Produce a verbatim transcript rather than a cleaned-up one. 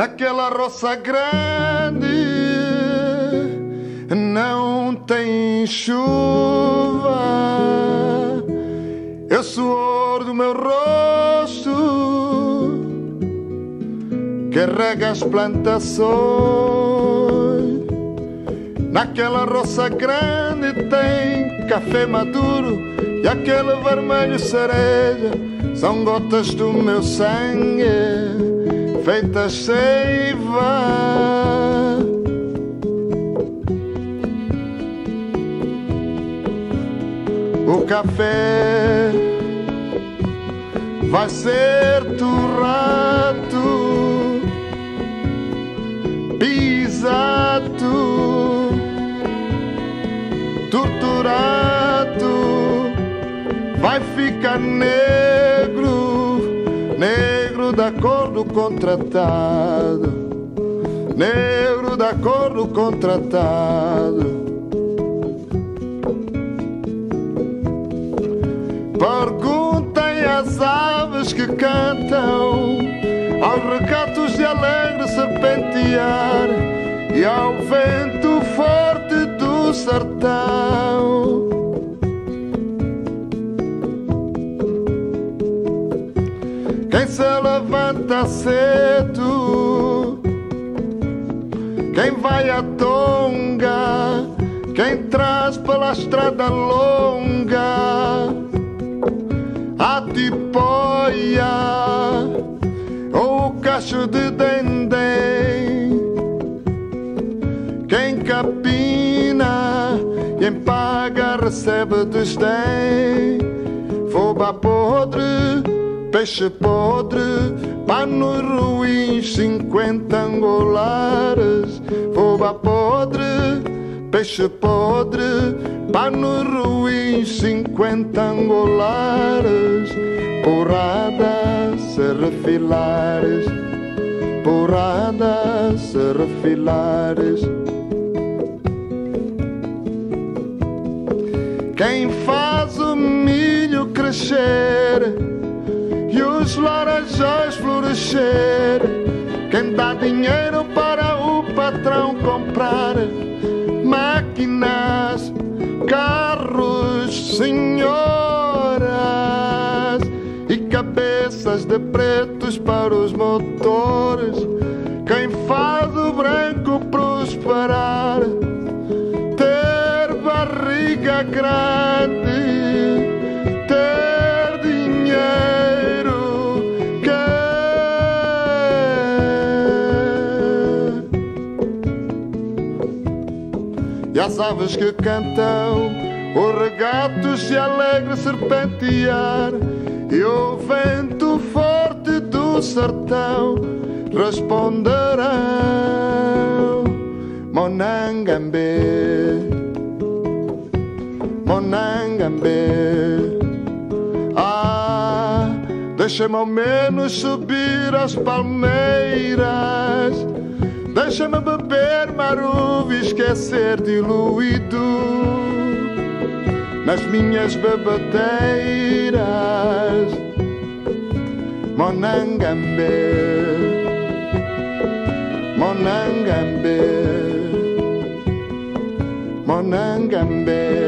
naquela roça grande não tem chuva. É o suor do meu rosto que rega as plantações. Naquela roça grande tem café maduro e aquele vermelho cereja são gotas do meu sangue feitas seiva. O café vai ser tu rato, pisado, torturado, vai ficar negro, negro da cor do contratado, negro da cor do contratado. Perguntem às aves que cantam, aos recatos de alegre serpentear e ao vento forte do sertão. Quem se levanta cedo, quem vai à tonga, quem traz pela estrada longa a tipóia ou o cacho de dendém, quem capina, quem paga recebe desdém. Foba podre, peixe podre, panos ruins, cinquenta angolares. Foba podre, peixe podre, panos ruins, cinquenta angolares. Porradas, serrefilares, porradas, serrefilares. Quem faz o milho crescer e os laranjais florescer, quem dá dinheiro para o patrão comprar máquinas, carros, senhoras e cabeças de pretos para os motores. Quem faz o branco prosperar, ter barriga grande, ter dinheiro. E as aves que cantam, os regatos de alegre serpentear e o vento forte do sertão responderão: Monangambé, Monangambé. Ah, deixa-me ao menos subir as palmeiras, deixa-me beber maruva e esquecer diluído nas minhas bebedeiras. Monangambé, Monangambé, Monangambé.